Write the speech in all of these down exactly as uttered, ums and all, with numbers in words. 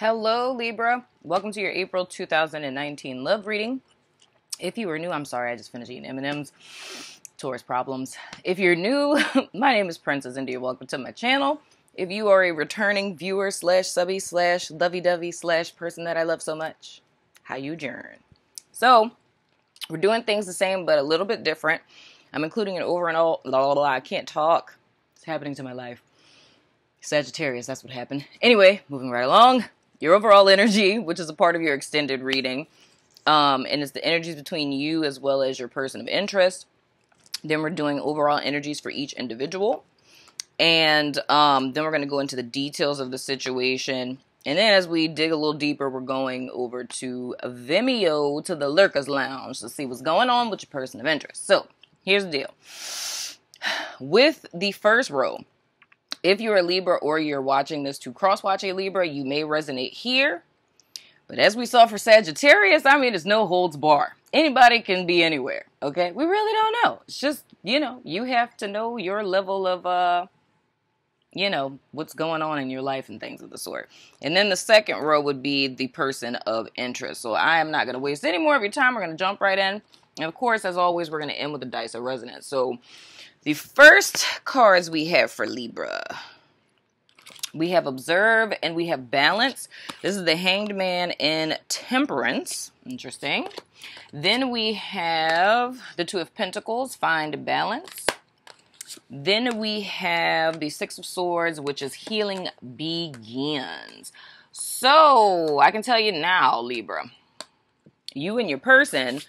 Hello, Libra. Welcome to your April two thousand nineteen love reading. If you are new, I'm sorry, I just finished eating M and M's. Taurus problems. If you're new, my name is Princess India. Welcome to my channel. If you are a returning viewer slash subby slash lovey-dovey slash person that I love so much, how you journ. So, we're doing things the same but a little bit different. I'm including an over and all. Blah, blah, blah. I can't talk. It's happening to my life. Sagittarius, that's what happened. Anyway, moving right along. Your overall energy, which is a part of your extended reading, um, and it's the energies between you as well as your person of interest. Then we're doing overall energies for each individual. And um, then we're going to go into the details of the situation. And then as we dig a little deeper, we're going over to Vimeo, to the Lurkers Lounge, to see what's going on with your person of interest. So here's the deal. With the first row, if you're a Libra or you're watching this to cross-watch a Libra, you may resonate here. But as we saw for Sagittarius, I mean, it's no holds bar. Anybody can be anywhere, okay? We really don't know. It's just, you know, you have to know your level of, uh, you know, what's going on in your life and things of the sort. And then the second row would be the person of interest. So I am not going to waste any more of your time. We're going to jump right in. And, of course, as always, we're going to end with the dice of resonance. So the first cards we have for Libra, we have Observe and we have Balance. This is the Hanged Man in Temperance. Interesting. Then we have the Two of Pentacles, Find Balance. Then we have the Six of Swords, which is Healing Begins. So I can tell you now, Libra, you and your person,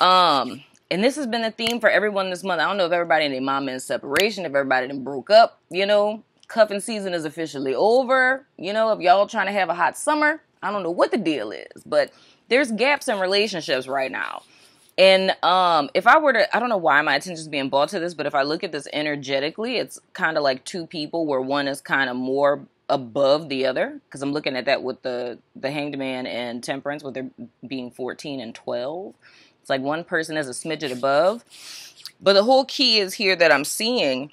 um... and this has been a theme for everyone this month. I don't know if everybody and their mama in separation, if everybody done broke up, you know. Cuffing season is officially over. You know, if y'all trying to have a hot summer, I don't know what the deal is. But there's gaps in relationships right now. And um, if I were to, I don't know why my attention is being brought to this, but if I look at this energetically, it's kind of like two people where one is kind of more above the other. Because I'm looking at that with the, the Hanged Man and Temperance, with there being fourteen and twelve. It's like one person is a smidget above. But the whole key is here that I'm seeing,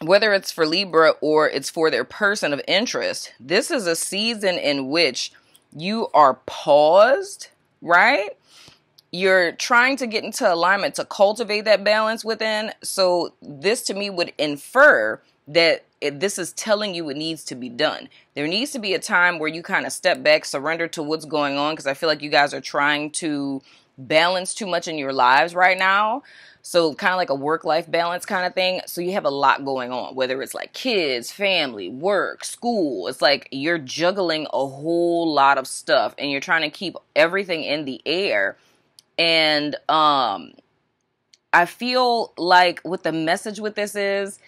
whether it's for Libra or it's for their person of interest, this is a season in which you are paused, right? You're trying to get into alignment to cultivate that balance within. So this to me would infer that it, this is telling you it needs to be done. There needs to be a time where you kind of step back, surrender to what's going on, because I feel like you guys are trying to balance too much in your lives right now. So kind of like a work-life balance kind of thing. So you have a lot going on, whether it's like kids, family, work, school. It's like you're juggling a whole lot of stuff and you're trying to keep everything in the air. And um, I feel like what the message with this is,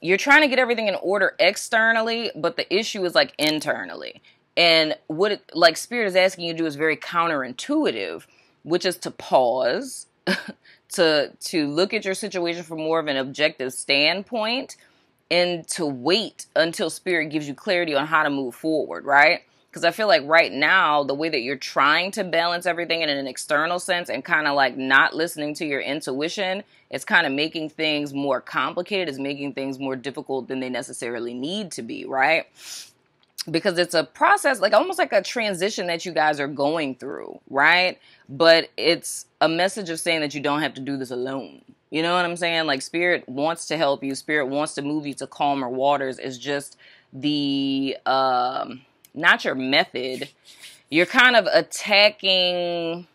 you're trying to get everything in order externally, but the issue is like internally. And what it, like Spirit is asking you to do is very counterintuitive, which is to pause, to to look at your situation from more of an objective standpoint, and to wait until Spirit gives you clarity on how to move forward, right? Because I feel like right now, the way that you're trying to balance everything in an external sense and kind of like not listening to your intuition, it's kind of making things more complicated. It's making things more difficult than they necessarily need to be, right? Because it's a process, like almost like a transition that you guys are going through, right? But it's a message of saying that you don't have to do this alone. You know what I'm saying? Like Spirit wants to help you. Spirit wants to move you to calmer waters. It's just the, um, not your method. You're kind of attacking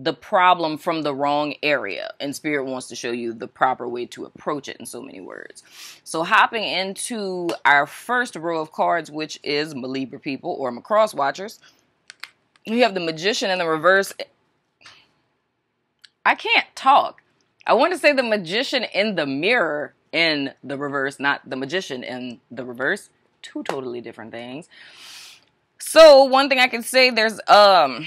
the problem from the wrong area, and Spirit wants to show you the proper way to approach it in so many words. So hopping into our first row of cards, which is my Libra people or my cross watchers, you have the Magician in the reverse. I can't talk. I want to say the Magician in the mirror in the reverse, not the Magician in the reverse. Two totally different things. So one thing I can say, there's um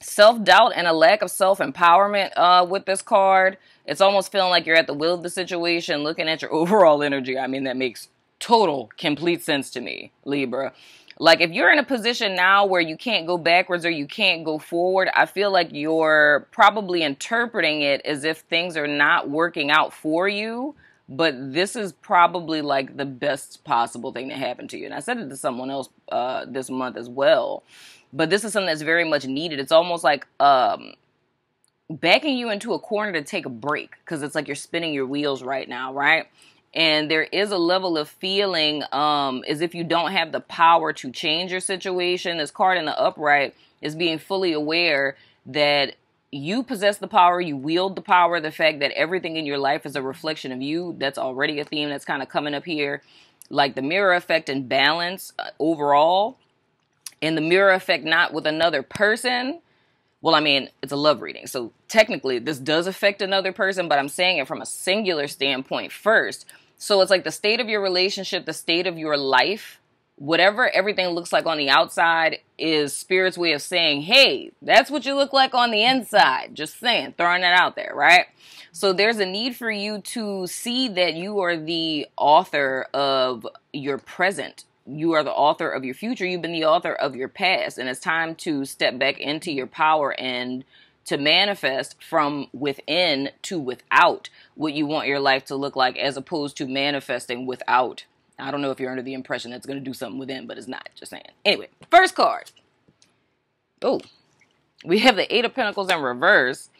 self-doubt and a lack of self-empowerment uh, with this card. It's almost feeling like you're at the will of the situation, looking at your overall energy. I mean, that makes total, complete sense to me, Libra. Like, if you're in a position now where you can't go backwards or you can't go forward, I feel like you're probably interpreting it as if things are not working out for you, But this is probably like the best possible thing to happen to you. And I said it to someone else uh, this month as well. But this is something that's very much needed. It's almost like um, backing you into a corner to take a break. Because it's like you're spinning your wheels right now, right? And there is a level of feeling um, as if you don't have the power to change your situation. This card in the upright is being fully aware that you possess the power, you wield the power, the fact that everything in your life is a reflection of you. That's already a theme that's kind of coming up here. Like the mirror effect and balance uh, overall. And the mirror effect not with another person. Well, I mean, it's a love reading. So technically, this does affect another person, but I'm saying it from a singular standpoint first. So it's like the state of your relationship, the state of your life, whatever everything looks like on the outside is Spirit's way of saying, hey, that's what you look like on the inside. Just saying, throwing that out there, right? So there's a need for you to see that you are the author of your present. You are the author of your future. You've been the author of your past. And it's time to step back into your power and to manifest from within to without what you want your life to look like, as opposed to manifesting without. I don't know if you're under the impression that's going to do something within, but it's not. Just saying. Anyway, first card. Oh, we have the Eight of Pentacles in reverse.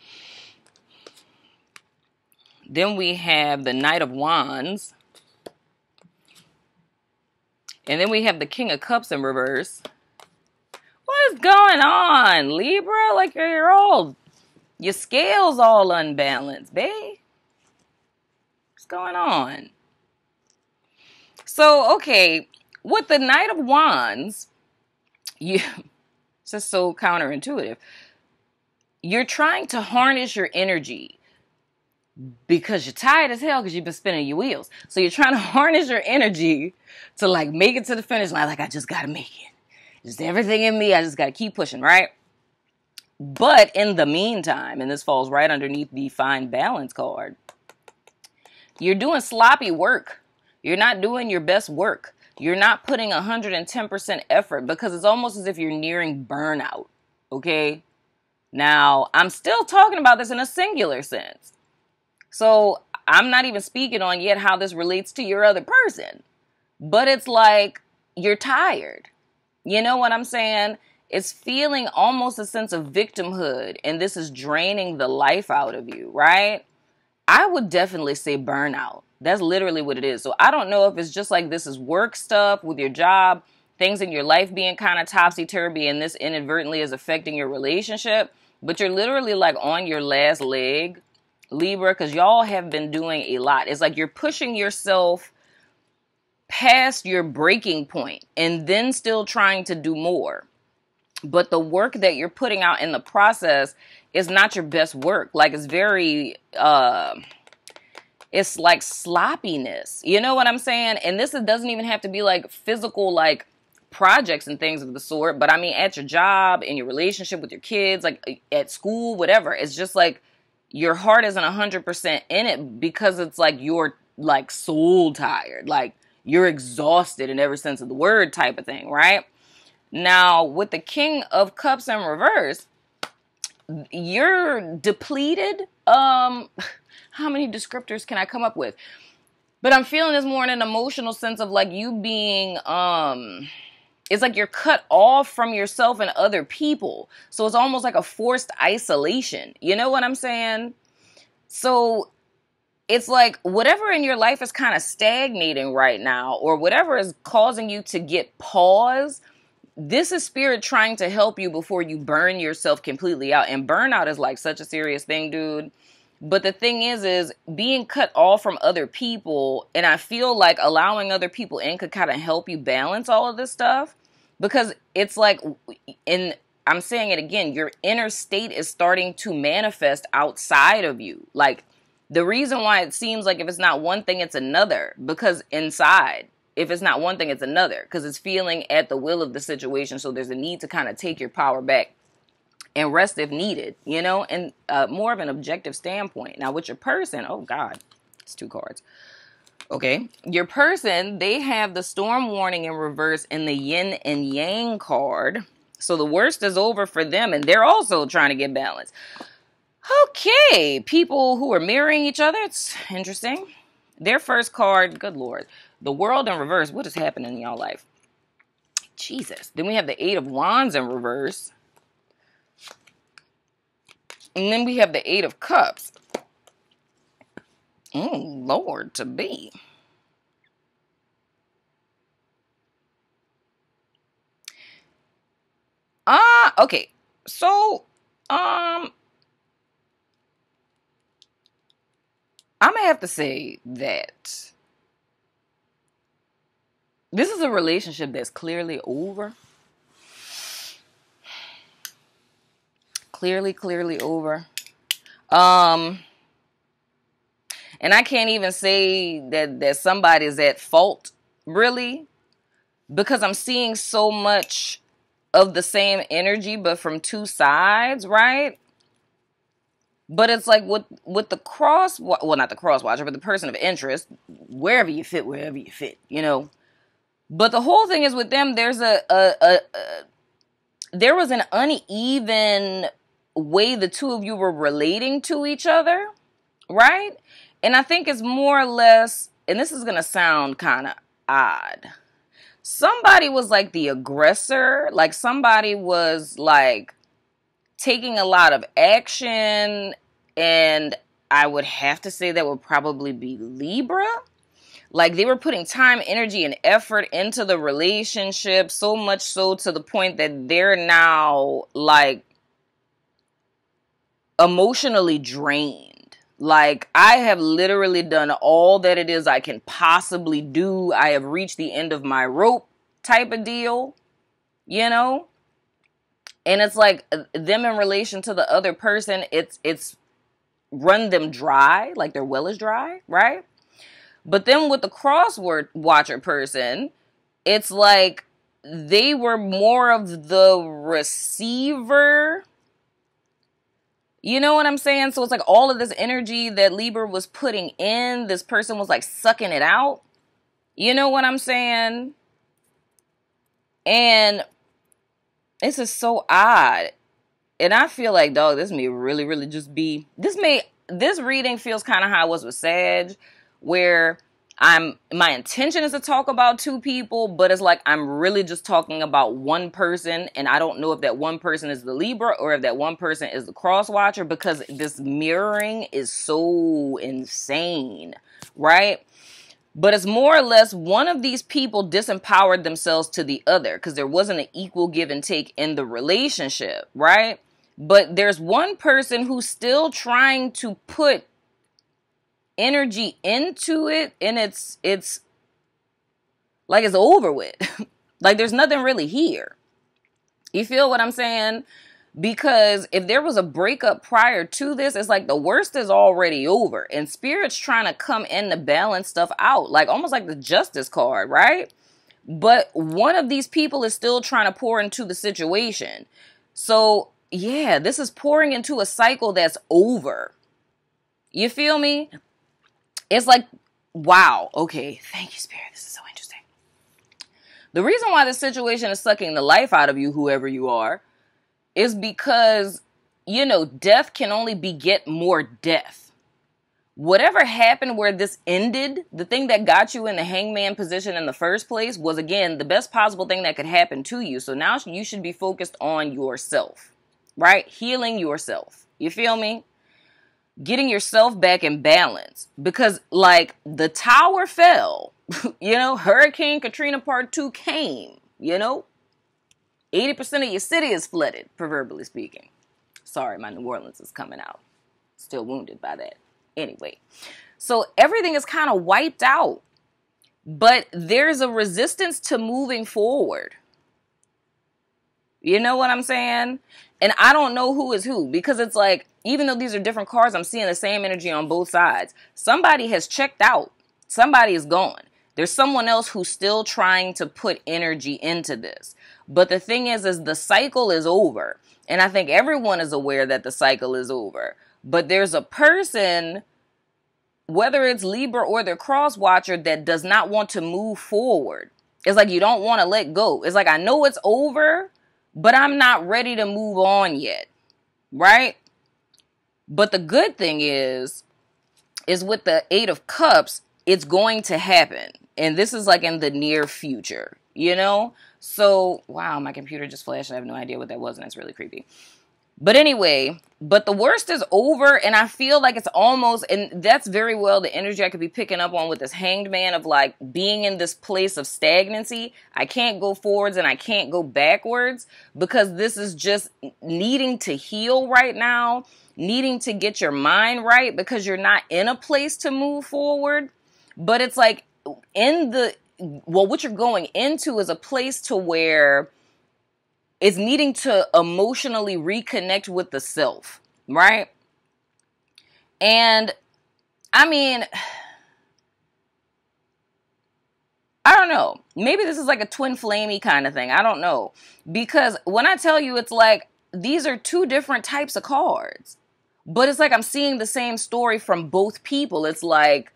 Then we have the Knight of Wands. And then we have the King of Cups in reverse. What is going on, Libra? Like you're all, your scale's all unbalanced, babe. What's going on? So, okay, with the Knight of Wands, you, it's just so counterintuitive. You're trying to harness your energy. Because you're tired as hell because you've been spinning your wheels. So you're trying to harness your energy to like make it to the finish line. Like, I just got to make it. Just everything in me, I just got to keep pushing, right? But in the meantime, and this falls right underneath the Find Balance card, you're doing sloppy work. You're not doing your best work. You're not putting one hundred ten percent effort because it's almost as if you're nearing burnout, okay? Now, I'm still talking about this in a singular sense. So I'm not even speaking on yet how this relates to your other person, but it's like you're tired. You know what I'm saying? It's feeling almost a sense of victimhood, and this is draining the life out of you, right? I would definitely say burnout. That's literally what it is. So I don't know if it's just like this is work stuff with your job, things in your life being kind of topsy-turvy, and this inadvertently is affecting your relationship, but you're literally like on your last leg, Libra, because y'all have been doing a lot. It's like you're pushing yourself past your breaking point and then still trying to do more. But the work that you're putting out in the process is not your best work. Like it's very, uh, it's like sloppiness. You know what I'm saying? And this doesn't even have to be like physical, like projects and things of the sort. But I mean, at your job, in your relationship with your kids, like at school, whatever. It's just like, your heart isn't one hundred percent in it because it's like you're like soul tired. Like you're exhausted in every sense of the word type of thing, right? Now, with the King of Cups in reverse, you're depleted. Um, how many descriptors can I come up with? But I'm feeling this more in an emotional sense of like you being... Um, it's like you're cut off from yourself and other people. So it's almost like a forced isolation. You know what I'm saying? So it's like whatever in your life is kind of stagnating right now or whatever is causing you to get pause, this is Spirit trying to help you before you burn yourself completely out. And burnout is like such a serious thing, dude. But the thing is, is being cut off from other people, and I feel like allowing other people in could kind of help you balance all of this stuff because it's like, and I'm saying it again, your inner state is starting to manifest outside of you. Like the reason why it seems like if it's not one thing, it's another because inside, if it's not one thing, it's another because it's feeling at the will of the situation. So there's a need to kind of take your power back. And rest if needed, you know, and uh, more of an objective standpoint. Now with your person, oh God, it's two cards. Okay, your person, they have the storm warning in reverse in the yin and yang card. So the worst is over for them and they're also trying to get balance. Okay, people who are mirroring each other, it's interesting. Their first card, good Lord. The World in reverse. What is happening in y'all life? Jesus. Then we have the Eight of Wands in reverse. And then we have the Eight of Cups. Oh, Lord, to be. Ah, uh, okay. So, um... I'm going to have to say that this is a relationship that's clearly over. Clearly, clearly over. Um, and I can't even say that, that somebody's at fault, really, because I'm seeing so much of the same energy, but from two sides, right? But it's like with, with the cross, well, not the cross watcher, but the person of interest, wherever you fit, wherever you fit, you know. But the whole thing is with them, there's a, a, a, a there was an uneven way the two of you were relating to each other, right? And I think it's more or less, and this is going to sound kind of odd. Somebody was like the aggressor, like somebody was like, taking a lot of action, and I would have to say that would probably be Libra. Like they were putting time, energy, and effort into the relationship, so much so to the point that they're now like emotionally drained. Like I have literally done all that it is I can possibly do. I have reached the end of my rope type of deal, you know? And it's like them in relation to the other person, it's it's run them dry, like their well is dry, right? But then with the crossword watcher person, it's like they were more of the receiver. You know what I'm saying? So it's like all of this energy that Libra was putting in, this person was like sucking it out. You know what I'm saying? And this is so odd. And I feel like, dog, this may really, really just be... This may... This reading feels kind of how I was with Sag, where I'm... My intention is to talk about two people, but it's like I'm really just talking about one person, and I don't know if that one person is the Libra or if that one person is the cross watcher, because this mirroring is so insane, right? But it's more or less one of these people disempowered themselves to the other, because there wasn't an equal give and take in the relationship, right? But there's one person who's still trying to put energy into it, and it's, it's like it's over with. Like there's nothing really here. You feel what I'm saying? Because if there was a breakup prior to this, it's like the worst is already over. And Spirit's trying to come in to balance stuff out. Like almost like the Justice card, right? But one of these people is still trying to pour into the situation. So, yeah, this is pouring into a cycle that's over. You feel me? It's like, wow. Okay, thank you, Spirit. This is so interesting. The reason why this situation is sucking the life out of you, whoever you are, is because, you know, death can only beget more death. Whatever happened where this ended, the thing that got you in the hangman position in the first place was, again, the best possible thing that could happen to you. So now you should be focused on yourself, right? Healing yourself. You feel me? Getting yourself back in balance. Because, like, the tower fell. You know, Hurricane Katrina Part two came, you know? eighty percent of your city is flooded, proverbially speaking. Sorry, my New Orleans is coming out. Still wounded by that. Anyway, so everything is kind of wiped out. But there's a resistance to moving forward. You know what I'm saying? And I don't know who is who. Because it's like, even though these are different cards, I'm seeing the same energy on both sides. Somebody has checked out. Somebody is gone. There's someone else who's still trying to put energy into this. But the thing is, is the cycle is over. And I think everyone is aware that the cycle is over. But there's a person, whether it's Libra or their cross watcher, that does not want to move forward. It's like you don't want to let go. It's like, I know it's over, but I'm not ready to move on yet. Right? But the good thing is, is with the Eight of Cups, it's going to happen. And this is like in the near future, you know? So, wow, my computer just flashed. I have no idea what that was, and that's really creepy. But anyway, but the worst is over, and I feel like it's almost, and that's very well the energy I could be picking up on with this Hanged Man of like being in this place of stagnancy. I can't go forwards and I can't go backwards because this is just needing to heal right now, needing to get your mind right because you're not in a place to move forward. But it's like in the, well, what you're going into is a place to where it's needing to emotionally reconnect with the self, right? And I mean, I don't know. Maybe this is like a twin flamey kind of thing. I don't know. Because when I tell you, it's like, these are two different types of cards, but it's like, I'm seeing the same story from both people. It's like,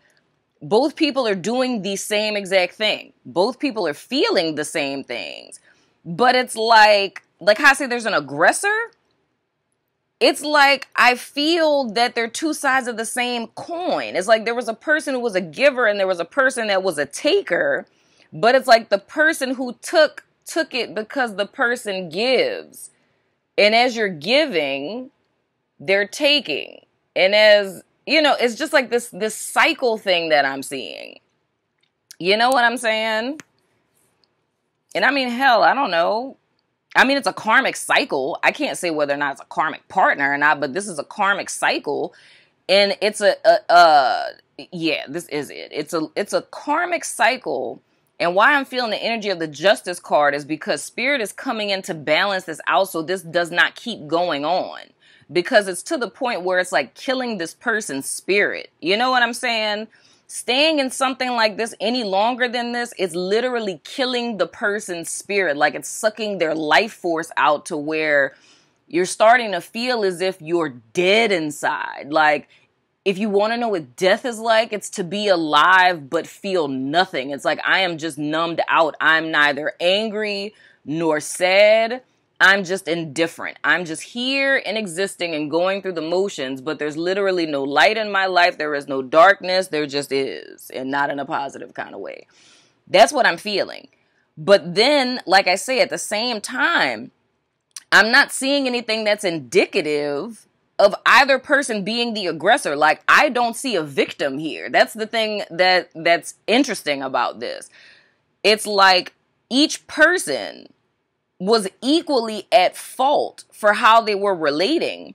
both people are doing the same exact thing. Both people are feeling the same things. But it's like, like how I say there's an aggressor. It's like, I feel that they're two sides of the same coin. It's like there was a person who was a giver and there was a person that was a taker. But it's like the person who took, took it because the person gives. And as you're giving, they're taking. And as, you know, it's just like this, this cycle thing that I'm seeing. You know what I'm saying? And I mean, hell, I don't know. I mean, it's a karmic cycle. I can't say whether or not it's a karmic partner or not, but this is a karmic cycle. And it's a, a, a yeah, this is it. It's a, it's a karmic cycle. And why I'm feeling the energy of the Justice card is because Spirit is coming in to balance this out so this does not keep going on. Because it's to the point where it's like killing this person's spirit. You know what I'm saying? Staying in something like this any longer than this is literally killing the person's spirit. Like it's sucking their life force out to where you're starting to feel as if you're dead inside. Like if you want to know what death is like, it's to be alive but feel nothing. It's like I am just numbed out. I'm neither angry nor sad. I'm just indifferent. I'm just here and existing and going through the motions, but there's literally no light in my life. There is no darkness. There just is, and not in a positive kind of way. That's what I'm feeling. But then, like I say, at the same time, I'm not seeing anything that's indicative of either person being the aggressor. Like, I don't see a victim here. That's the thing that that's interesting about this. It's like each person was equally at fault for how they were relating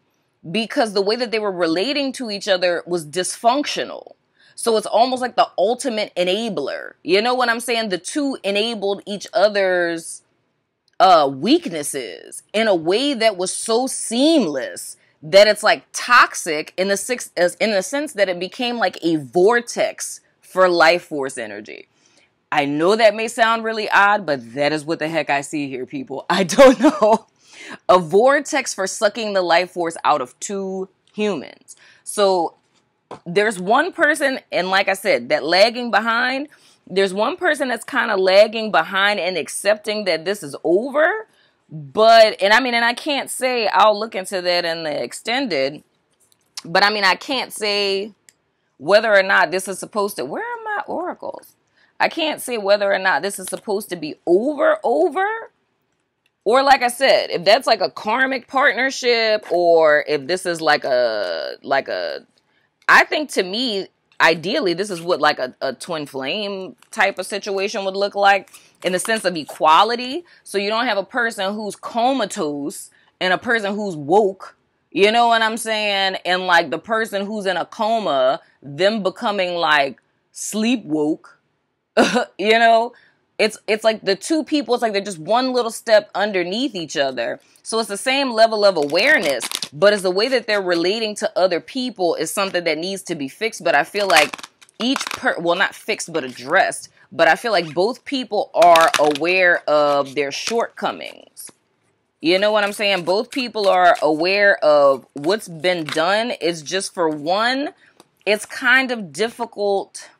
because the way that they were relating to each other was dysfunctional. So it's almost like the ultimate enabler. You know what I'm saying? The two enabled each other's uh, weaknesses in a way that was so seamless that it's like toxic in the, six, in the sense that it became like a vortex for life force energy. I know that may sound really odd, but that is what the heck I see here, people. I don't know. A vortex for sucking the life force out of two humans. So there's one person, and like I said, that lagging behind, there's one person that's kind of lagging behind and accepting that this is over. But, and I mean, and I can't say, I'll look into that in the extended, but I mean, I can't say whether or not this is supposed to, where are my oracles? I can't say whether or not this is supposed to be over, over, or like I said, if that's like a karmic partnership, or if this is like a, like a, I think to me, ideally, this is what like a, a twin flame type of situation would look like in the sense of equality. So you don't have a person who's comatose and a person who's woke. You know what I'm saying? And like the person who's in a coma, them becoming like sleep woke. You know, it's it's like the two people, it's like they're just one little step underneath each other. So it's the same level of awareness, but it's the way that they're relating to other people is something that needs to be fixed. But I feel like each per well, not fixed, but addressed. But I feel like both people are aware of their shortcomings. You know what I'm saying? Both people are aware of what's been done. It's just for one, it's kind of difficult.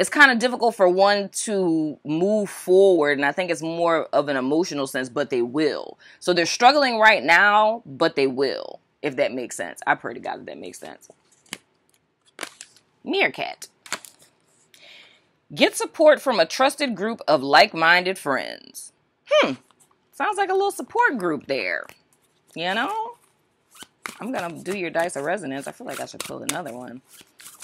It's kind of difficult for one to move forward, and I think it's more of an emotional sense, but they will. So they're struggling right now, but they will, if that makes sense. I pray to God that that makes sense. Meerkat. Get support from a trusted group of like-minded friends. Hmm. Sounds like a little support group there. You know? I'm going to do your dice of resonance. I feel like I should pull another one.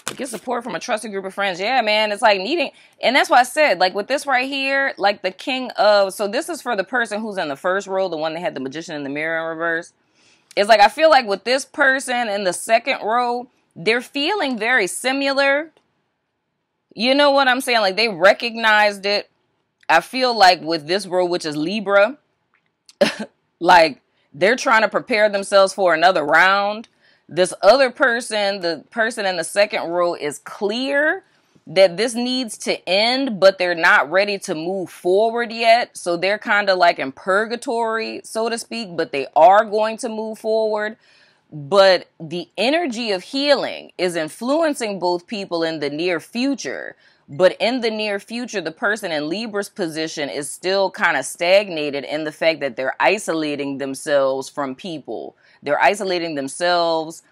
But get support from a trusted group of friends. Yeah, man. It's like needing... And that's why I said, like, with this right here, like the king of... So this is for the person who's in the first row, the one that had the magician in the mirror in reverse. It's like I feel like with this person in the second row, they're feeling very similar. You know what I'm saying? Like, they recognized it. I feel like with this row, which is Libra, like, they're trying to prepare themselves for another round. This other person, the person in the second row, is clear that this needs to end, but they're not ready to move forward yet. So they're kind of like in purgatory, so to speak, but they are going to move forward. But the energy of healing is influencing both people in the near future. But in the near future, the person in Libra's position is still kind of stagnated in the fact that they're isolating themselves from people. They're isolating themselves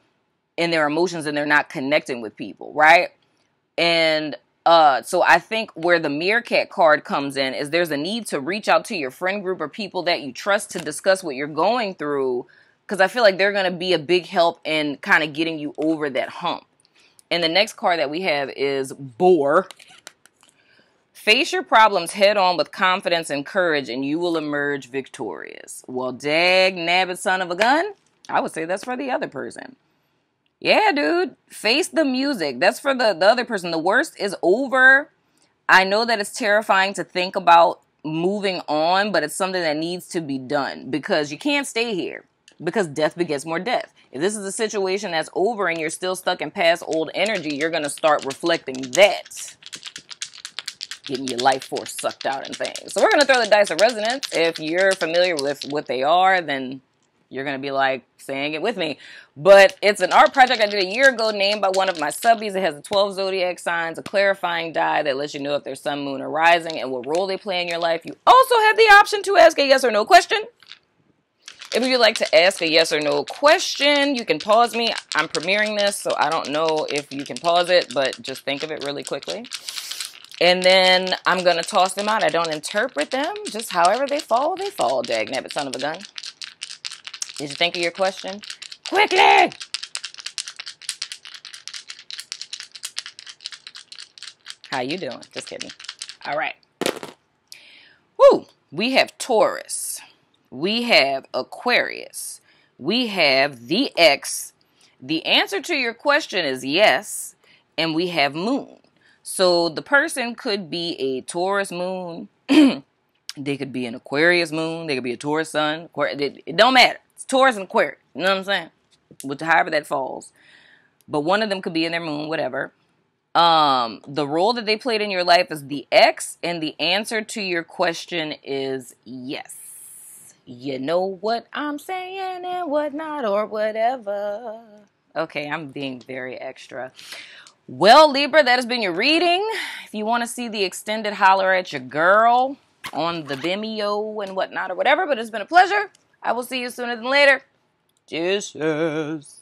in their emotions and they're not connecting with people, right? And uh, so I think where the meerkat card comes in is there's a need to reach out to your friend group or people that you trust to discuss what you're going through. Because I feel like they're going to be a big help in kind of getting you over that hump. And the next card that we have is Boar. Face your problems head on with confidence and courage and you will emerge victorious. Well, dag nabbit son of a gun. I would say that's for the other person. Yeah, dude. Face the music. That's for the, the other person. The worst is over. I know that it's terrifying to think about moving on, but it's something that needs to be done because you can't stay here. Because death begets more death. If this is a situation that's over and you're still stuck in past old energy, you're going to start reflecting that. Getting your life force sucked out and things. So we're going to throw the dice of resonance. If you're familiar with what they are, then you're going to be like saying it with me. But it's an art project I did a year ago named by one of my subbies. It has the twelve zodiac signs, a clarifying die that lets you know if there's sun, moon, or rising and what role they play in your life. You also have the option to ask a yes or no question. If you'd like to ask a yes or no question, you can pause me. I'm premiering this, so I don't know if you can pause it, but just think of it really quickly. And then I'm going to toss them out. I don't interpret them. Just however they fall, they fall. Dagnabbit son of a gun. Did you think of your question? Quickly! How you doing? Just kidding. All right. Woo! We have Taurus. We have Aquarius. We have the X. The answer to your question is yes. And we have moon. So the person could be a Taurus moon. They could be an Aquarius moon. They could be a Taurus sun. It don't matter. It's Taurus and Aquarius. You know what I'm saying? With however that falls. But one of them could be in their moon, whatever. Um, the role that they played in your life is the X. And the answer to your question is yes. You know what I'm saying and whatnot or whatever. Okay, I'm being very extra. Well, Libra, that has been your reading. If you want to see the extended, holler at your girl on the Vimeo and whatnot or whatever. But it's been a pleasure. I will see you sooner than later. Cheers.